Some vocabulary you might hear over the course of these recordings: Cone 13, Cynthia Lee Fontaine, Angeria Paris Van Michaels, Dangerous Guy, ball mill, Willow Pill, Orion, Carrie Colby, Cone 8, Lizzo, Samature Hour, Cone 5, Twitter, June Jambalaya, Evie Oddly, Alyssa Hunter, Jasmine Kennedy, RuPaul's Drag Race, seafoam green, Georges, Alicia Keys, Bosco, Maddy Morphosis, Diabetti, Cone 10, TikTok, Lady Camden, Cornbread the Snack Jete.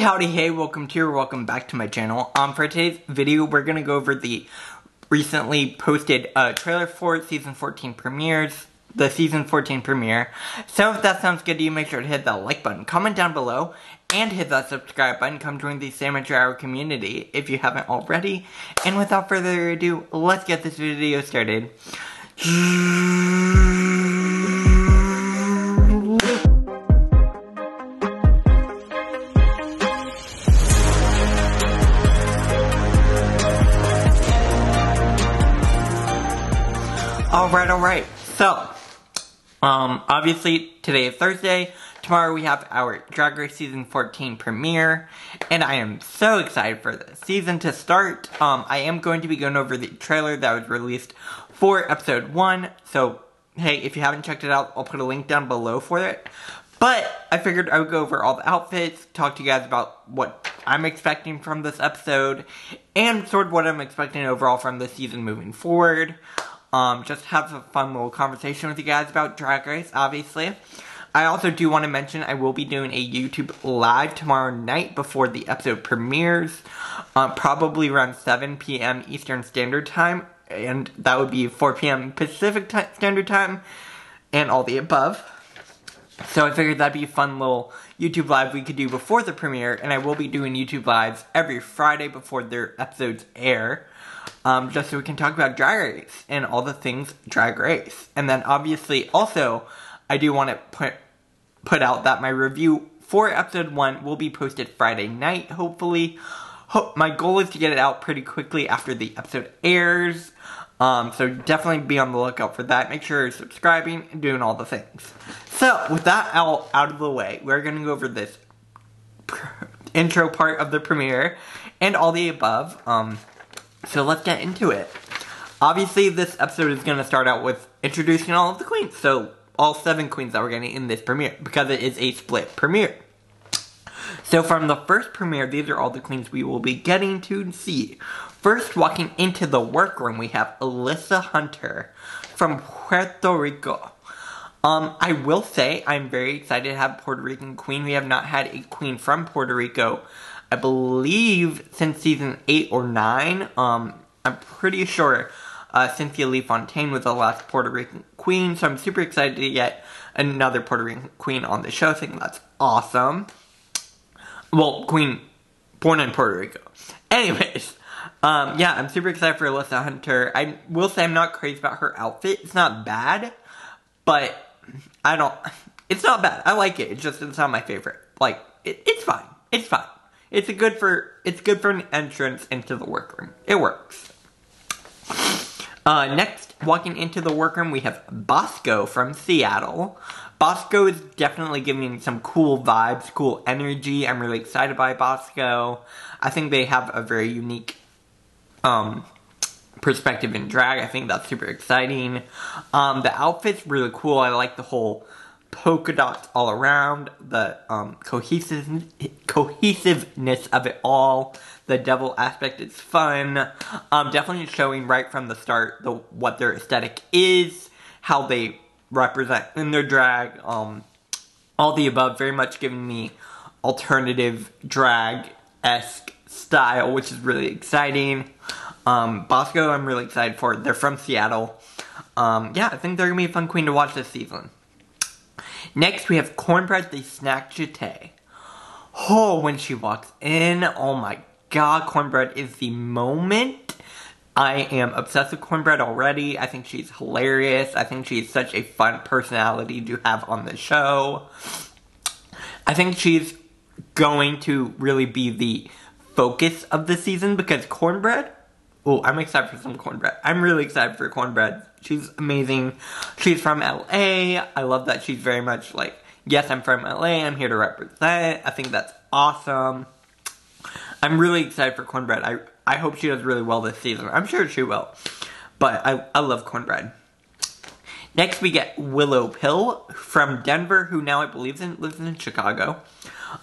Howdy, hey, welcome to or welcome back to my channel. For today's video, we're gonna go over the recently posted trailer for season 14 premieres, the season 14 premiere. So if that sounds good to you, make sure to hit that like button, comment down below, and hit that subscribe button. Come join the Samature Hour community if you haven't already. And without further ado, let's get this video started. Alright, so, obviously today is Thursday, tomorrow we have our Drag Race Season 14 premiere, and I am so excited for this season to start. I am going to be going over the trailer that was released for episode 1, so hey, if you haven't checked it out, I'll put a link down below for it. But I figured I would go over all the outfits, talk to you guys about what I'm expecting from this episode, and sort of what I'm expecting overall from this season moving forward. Just have a fun little conversation with you guys about Drag Race, obviously. I also do want to mention I will be doing a YouTube live tomorrow night before the episode premieres, probably around 7 p.m. Eastern Standard Time, and that would be 4 p.m. Pacific Standard Time, and all the above. So I figured that'd be a fun little YouTube live we could do before the premiere, and I will be doing YouTube lives every Friday before their episodes air. Just so we can talk about Drag Race and all the things Drag Race. And then obviously also, I do want to put out that my review for episode 1 will be posted Friday night, hopefully. My goal is to get it out pretty quickly after the episode airs. So definitely be on the lookout for that. Make sure you're subscribing and doing all the things. So with that all out of the way, we're going to go over this intro part of the premiere and all the above. So let's get into it. Obviously, this episode is going to start out with introducing all of the queens. So, all 7 queens that we're getting in this premiere, because it is a split premiere. So, from the first premiere, these are all the queens we will be getting to see. First, walking into the workroom, we have Alyssa Hunter from Puerto Rico. I will say, I'm very excited to have a Puerto Rican queen. We have not had a queen from Puerto Rico, I believe, since season 8 or 9, I'm pretty sure Cynthia Lee Fontaine was the last Puerto Rican queen, so I'm super excited to get another Puerto Rican queen on the show. I think that's awesome. Well, queen born in Puerto Rico. Anyways, yeah, I'm super excited for Alyssa Hunter. I will say I'm not crazy about her outfit. It's not bad, but it's not bad. I like it. It's just, it's not my favorite. Like, it's fine. It's fine. It's good for an entrance into the workroom. It works. Next, walking into the workroom, we have Bosco from Seattle. Bosco is definitely giving some cool vibes, cool energy. I'm really excited by Bosco. I think they have a very unique perspective in drag. I think that's super exciting. The outfit's really cool. I like the whole polka dots all around, the cohesiveness of it all, the devil aspect is fun, definitely showing right from the start what their aesthetic is, how they represent in their drag, all the above, very much giving me alternative drag-esque style, which is really exciting. Bosco, I'm really excited for. They're from Seattle. Yeah, I think they're going to be a fun queen to watch this season. Next, we have Cornbread the Snack Jete. Oh, when she walks in, oh my god, Cornbread is the moment. I am obsessed with Cornbread already. I think she's hilarious. I think she's such a fun personality to have on the show. I think she's going to really be the focus of the season because Cornbread, oh, I'm excited for some Cornbread. I'm really excited for Cornbread. She's amazing. She's from LA. I love that she's very much like, yes, I'm from LA. I'm here to represent. I think that's awesome. I'm really excited for Cornbread. I hope she does really well this season. I'm sure she will. But I love Cornbread. Next, we get Willow Pill from Denver, who now I believe lives in Chicago.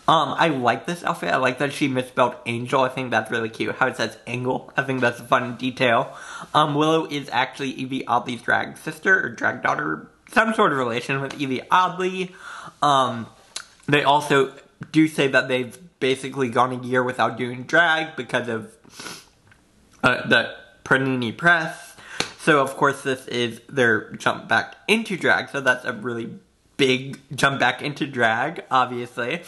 I like this outfit. I like that she misspelled angel. I think that's really cute. How it says angle. I think that's a fun detail. Willow is actually Evie Oddly's drag sister or drag daughter. Some sort of relation with Evie Oddly. They also do say that they've basically gone a year without doing drag because of the Panini Press. So of course this is their jump back into drag, so that's a really big jump back into drag, obviously.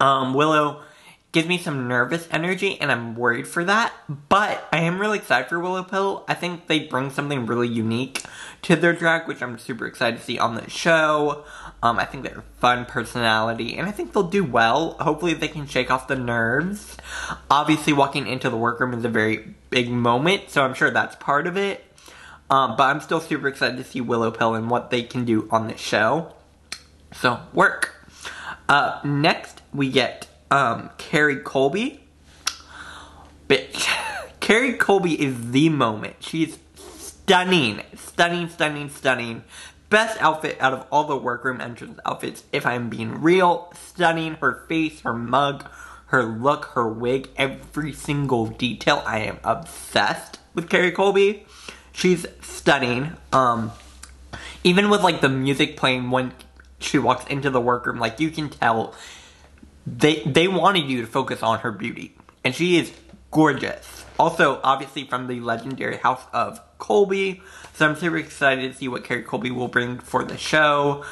Willow gives me some nervous energy, and I'm worried for that, but I am really excited for Willow Pill. I think they bring something really unique to their drag, which I'm super excited to see on the show. I think they're a fun personality, and I think they'll do well. Hopefully they can shake off the nerves. Obviously, walking into the workroom is a very big moment, so I'm sure that's part of it. But I'm still super excited to see Willow Pill and what they can do on the show. So, work. Next, we get Carrie Colby. Bitch. Carrie Colby is the moment. She's stunning. Stunning, stunning, stunning. Best outfit out of all the workroom entrance outfits, if I'm being real. Stunning. Her face, her mug, her look, her wig, every single detail. I am obsessed with Carrie Colby. She's stunning. Even with, like, the music playing when she walks into the workroom, like, you can tell they wanted you to focus on her beauty, and she is gorgeous. Also, obviously, from the legendary house of Colby, so I'm super excited to see what Carrie Colby will bring for the show.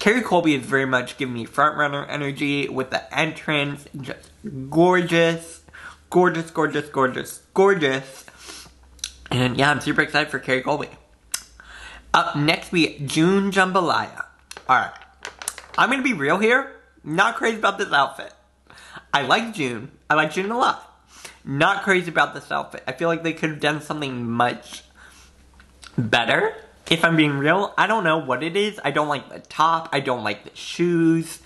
Carrie Colby is very much giving me frontrunner energy with the entrance. Just gorgeous. Gorgeous, gorgeous, gorgeous, gorgeous. And yeah, I'm super excited for Carrie Colby. Up next, we get June Jambalaya. Alright. I'm going to be real here. Not crazy about this outfit. I like June. I like June a lot. Not crazy about this outfit. I feel like they could have done something much better, if I'm being real. I don't know what it is. I don't like the top. I don't like the shoes.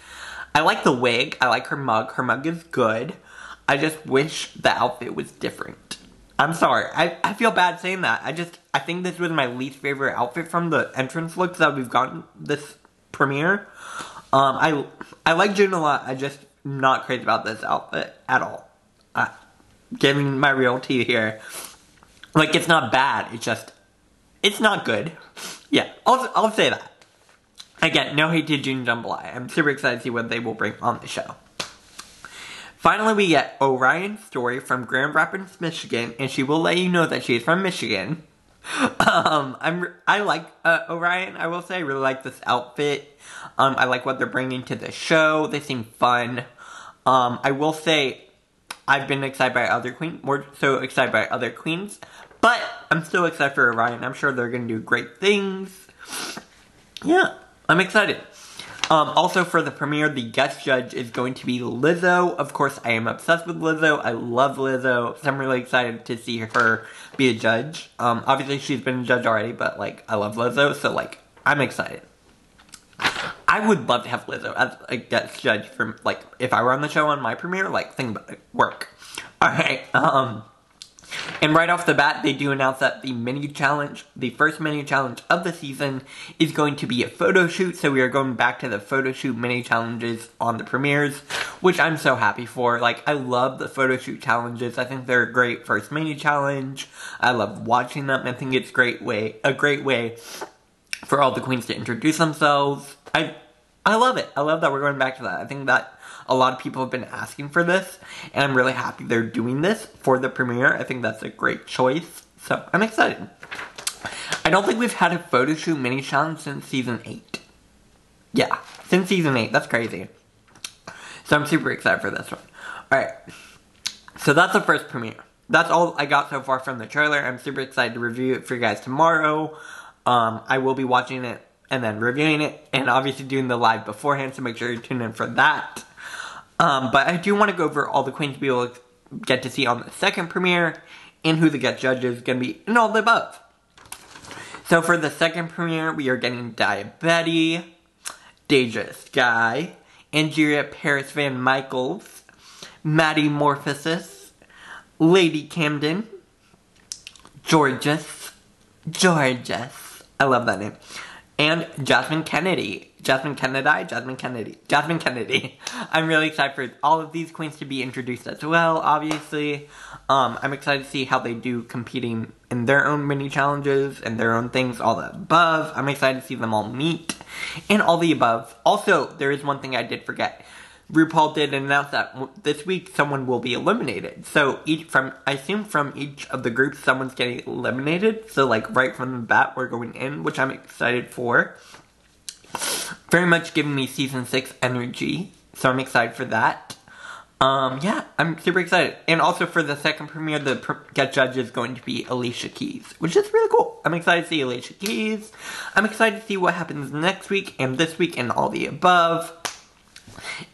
I like the wig. I like her mug. Her mug is good. I just wish the outfit was different. I'm sorry. I feel bad saying that. I think this was my least favorite outfit from the entrance looks that we've gotten this premiere. I like June a lot. I just not crazy about this outfit at all. Giving my real tea here. Like, it's not bad. It's just, it's not good. Yeah, I'll say that. Again, no hate to June Jambalaya. I'm super excited to see what they will bring on the show. Finally, we get Orion's story from Grand Rapids, Michigan, and she will let you know that she is from Michigan. I like Orion, I will say. I really like this outfit. I like what they're bringing to the show. They seem fun. I will say I've been excited by other queens, more so excited by other queens, but I'm still excited for Orion. I'm sure they're going to do great things. Yeah, I'm excited. Also, for the premiere, the guest judge is going to be Lizzo. Of course, I am obsessed with Lizzo. I love Lizzo. So I'm really excited to see her be a judge. Obviously, she's been a judge already, but, like, I love Lizzo. So, like, I'm excited. I would love to have Lizzo as a guest judge for, like, if I were on the show on my premiere. Like, think about it. Work. Alright, and right off the bat, they do announce that the mini challenge, the first mini challenge of the season, is going to be a photo shoot. So we are going back to the photo shoot mini challenges on the premieres, which I'm so happy for. Like, I love the photo shoot challenges. I think they're a great first mini challenge. I love watching them. I think it's a great way for all the queens to introduce themselves. I love it. I love that we're going back to that. I think that a lot of people have been asking for this, and I'm really happy they're doing this for the premiere. I think that's a great choice, so I'm excited. I don't think we've had a photo shoot mini challenge since season 8. Yeah, since season 8. That's crazy. So I'm super excited for this one. Alright, so that's the first premiere. That's all I got so far from the trailer. I'm super excited to review it for you guys tomorrow. I will be watching it and then reviewing it, and obviously doing the live beforehand, so make sure you tune in for that. But I do want to go over all the queens we will get to see on the second premiere, and who the guest judge is going to be, and all the above. So for the second premiere, we are getting Diabetti, Dangerous Guy, Angeria Paris Van Michaels, Maddy Morphosis, Lady Camden, Georges, I love that name, and Jasmine Kennedy. I'm really excited for all of these queens to be introduced as well, obviously. I'm excited to see how they do competing in their own mini challenges and their own things, all the above. I'm excited to see them all meet and all the above. Also, there is one thing I did forget. RuPaul did announce that this week someone will be eliminated. So I assume from each of the groups someone's getting eliminated. So like right from the bat we're going in, which I'm excited for. Very much giving me season 6 energy. So I'm excited for that. Yeah, I'm super excited. And also for the second premiere, the guest judge is going to be Alicia Keys, which is really cool. I'm excited to see Alicia Keys. I'm excited to see what happens next week and this week and all the above.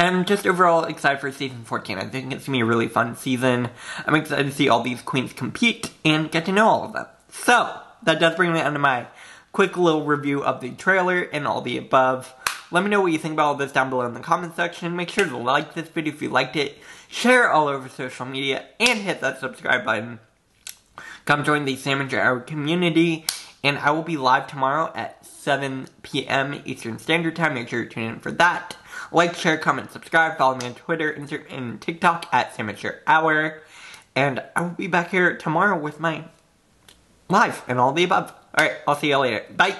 And I'm just overall excited for season 14. I think it's going to be a really fun season. I'm excited to see all these queens compete and get to know all of them. So, that does bring me to my quick little review of the trailer and all the above. Let me know what you think about all this down below in the comment section. Make sure to like this video if you liked it. Share it all over social media and hit that subscribe button. Come join the Samature Hour community. And I will be live tomorrow at 7 PM Eastern Standard Time. Make sure you tune in for that. Like, share, comment, subscribe. Follow me on Twitter, Instagram, and TikTok at Samature Hour. And I will be back here tomorrow with my live and all the above. Alright, I'll see y'all later. Bye!